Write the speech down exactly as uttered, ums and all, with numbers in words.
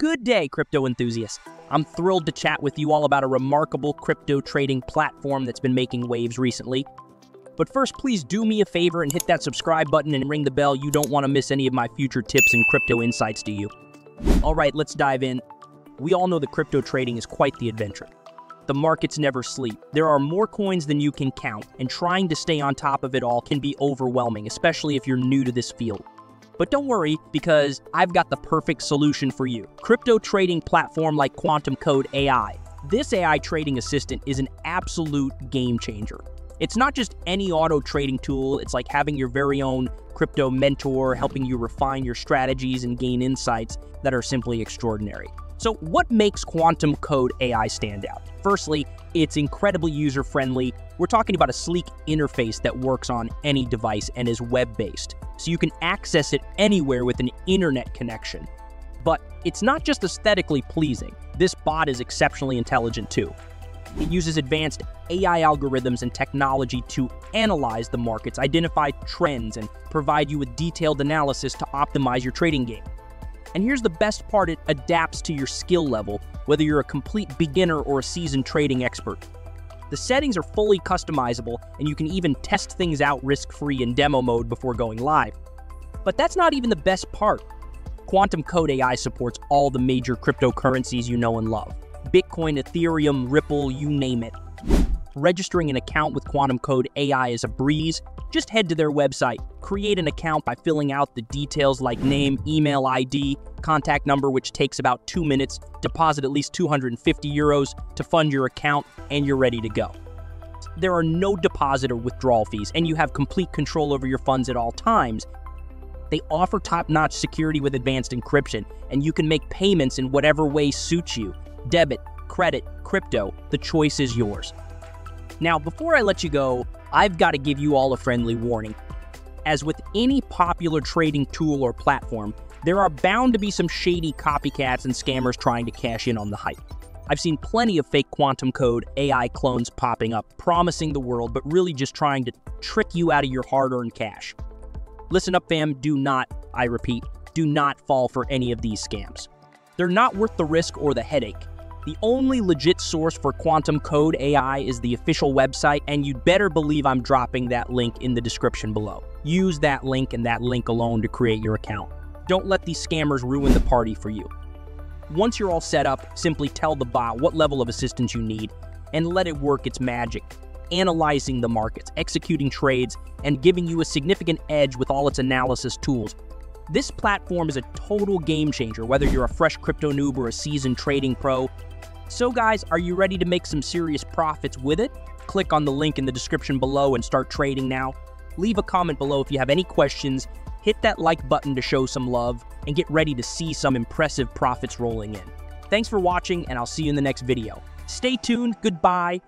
Good day, crypto enthusiasts. I'm thrilled to chat with you all about a remarkable crypto trading platform that's been making waves recently. But first, please do me a favor and hit that subscribe button and ring the bell. You don't want to miss any of my future tips and crypto insights, do you? All right, let's dive in. We all know that crypto trading is quite the adventure. The markets never sleep. There are more coins than you can count, and trying to stay on top of it all can be overwhelming, especially if you're new to this field. But don't worry, because I've got the perfect solution for you. Crypto trading platform like Quantum Code A I. This A I trading assistant is an absolute game changer. It's not just any auto trading tool, it's like having your very own crypto mentor helping you refine your strategies and gain insights that are simply extraordinary. So what makes Quantum Code A I stand out? Firstly, it's incredibly user-friendly. We're talking about a sleek interface that works on any device and is web-based, so you can access it anywhere with an internet connection. But it's not just aesthetically pleasing. This bot is exceptionally intelligent too. It uses advanced A I algorithms and technology to analyze the markets, identify trends, and provide you with detailed analysis to optimize your trading game. And here's the best part, it adapts to your skill level, whether you're a complete beginner or a seasoned trading expert. The settings are fully customizable, and you can even test things out risk-free in demo mode before going live. But that's not even the best part. Quantum Code A I supports all the major cryptocurrencies you know and love. Bitcoin, Ethereum, Ripple, you name it. Registering an account with Quantum Code A I is a breeze. Just head to their website, create an account by filling out the details like name, email I D, contact number, which takes about two minutes, deposit at least two hundred fifty euros to fund your account, and you're ready to go. There are no deposit or withdrawal fees, and you have complete control over your funds at all times. They offer top-notch security with advanced encryption, and you can make payments in whatever way suits you. Debit, credit, crypto, the choice is yours. Now, before I let you go, I've got to give you all a friendly warning. As with any popular trading tool or platform, there are bound to be some shady copycats and scammers trying to cash in on the hype. I've seen plenty of fake Quantum Code A I clones popping up, promising the world, but really just trying to trick you out of your hard-earned cash. Listen up, fam, do not, I repeat, do not fall for any of these scams. They're not worth the risk or the headache. The only legit source for Quantum Code A I is the official website, and you'd better believe I'm dropping that link in the description below. Use that link and that link alone to create your account. Don't let these scammers ruin the party for you. Once you're all set up, simply tell the bot what level of assistance you need and let it work its magic, analyzing the markets, executing trades, and giving you a significant edge with all its analysis tools. This platform is a total game changer, whether you're a fresh crypto noob or a seasoned trading pro. So guys, are you ready to make some serious profits with it? Click on the link in the description below and start trading now. Leave a comment below if you have any questions, hit that like button to show some love, and get ready to see some impressive profits rolling in. Thanks for watching, and I'll see you in the next video. Stay tuned, goodbye.